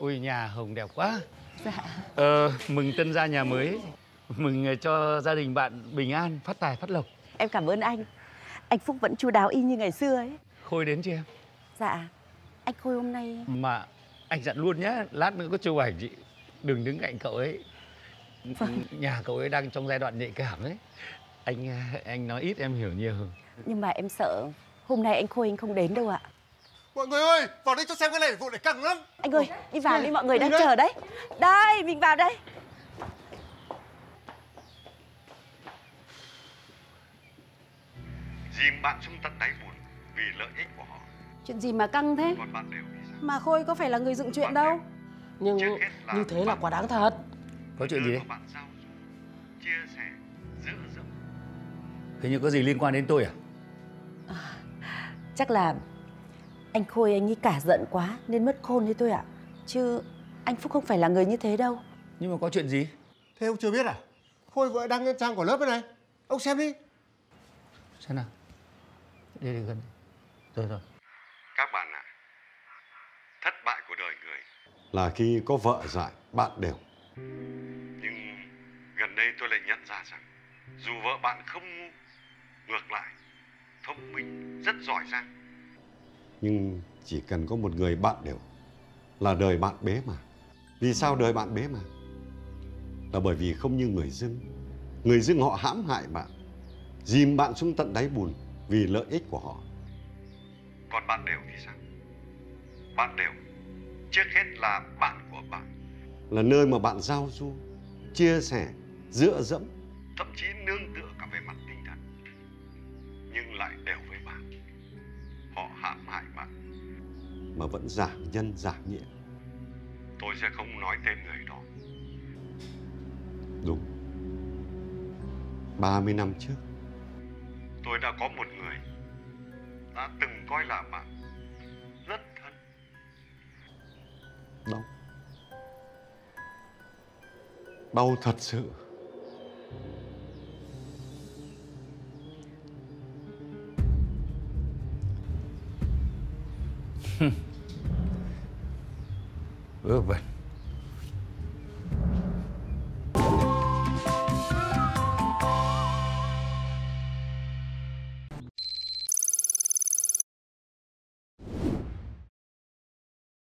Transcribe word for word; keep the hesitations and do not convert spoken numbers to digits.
Ui, nhà Hồng đẹp quá. Dạ. Ờ, mừng tân gia nhà mới. Mừng cho gia đình bạn bình an, phát tài, phát lộc. Em cảm ơn anh. Anh Phúc vẫn chu đáo y như ngày xưa ấy. Khôi đến chưa em? Dạ, anh Khôi hôm nay... Mà anh dặn luôn nhá, lát nữa có chụp ảnh chị. Đừng đứng cạnh cậu ấy. Vâng. Nhà cậu ấy đang trong giai đoạn nhạy cảm đấy. Anh anh nói ít em hiểu nhiều. Nhưng mà em sợ hôm nay anh Khôi anh không đến đâu ạ. Mọi người ơi, vào đây cho xem cái này, vụ này căng lắm. Anh ơi, đi vào đi, mọi người đang chờ đấy. Đây, mình vào đây. Dìm bạn xuống tận đáy buồn vì lợi ích của họ. Chuyện gì mà căng thế? Mà Khôi có phải là người dựng chuyện đâu. Nhưng như thế là quá đáng thật. Có chuyện gì đấy? Thế nhưng có gì liên quan đến tôi à? À, chắc là anh Khôi anh ấy cả giận quá nên mất khôn thế tôi ạ. Chứ anh Phúc không phải là người như thế đâu. Nhưng mà có chuyện gì? Thế ông chưa biết à? Khôi vừa đăng lên trang của lớp thế này. Ông xem đi. Xem nào. Đi đi gần. Rồi rồi. Các bạn ạ, à, thất bại của đời người là khi có vợ dại bạn đều. Nhưng gần đây tôi lại nhận ra rằng dù vợ bạn không ngu, ngược lại thông minh, rất giỏi giang, nhưng chỉ cần có một người bạn đều là đời bạn bế mà. Vì sao đời bạn bế mà? Là bởi vì không như người dưng. Người dưng họ hãm hại bạn, dìm bạn xuống tận đáy bùn vì lợi ích của họ. Còn bạn đều thì sao? Bạn đều trước hết là bạn của bạn, là nơi mà bạn giao du, chia sẻ, dựa dẫm, thậm chí nương tựa cả về mặt tinh thần. Nhưng lại đều với bạn. Họ hãm hại bạn mà vẫn giả nhân giả nghĩa. Tôi sẽ không nói tên người đó. Đúng ba mươi năm trước, tôi đã có một người đã từng coi là bạn rất thân. Đau. Đau thật sự. Ước vậy.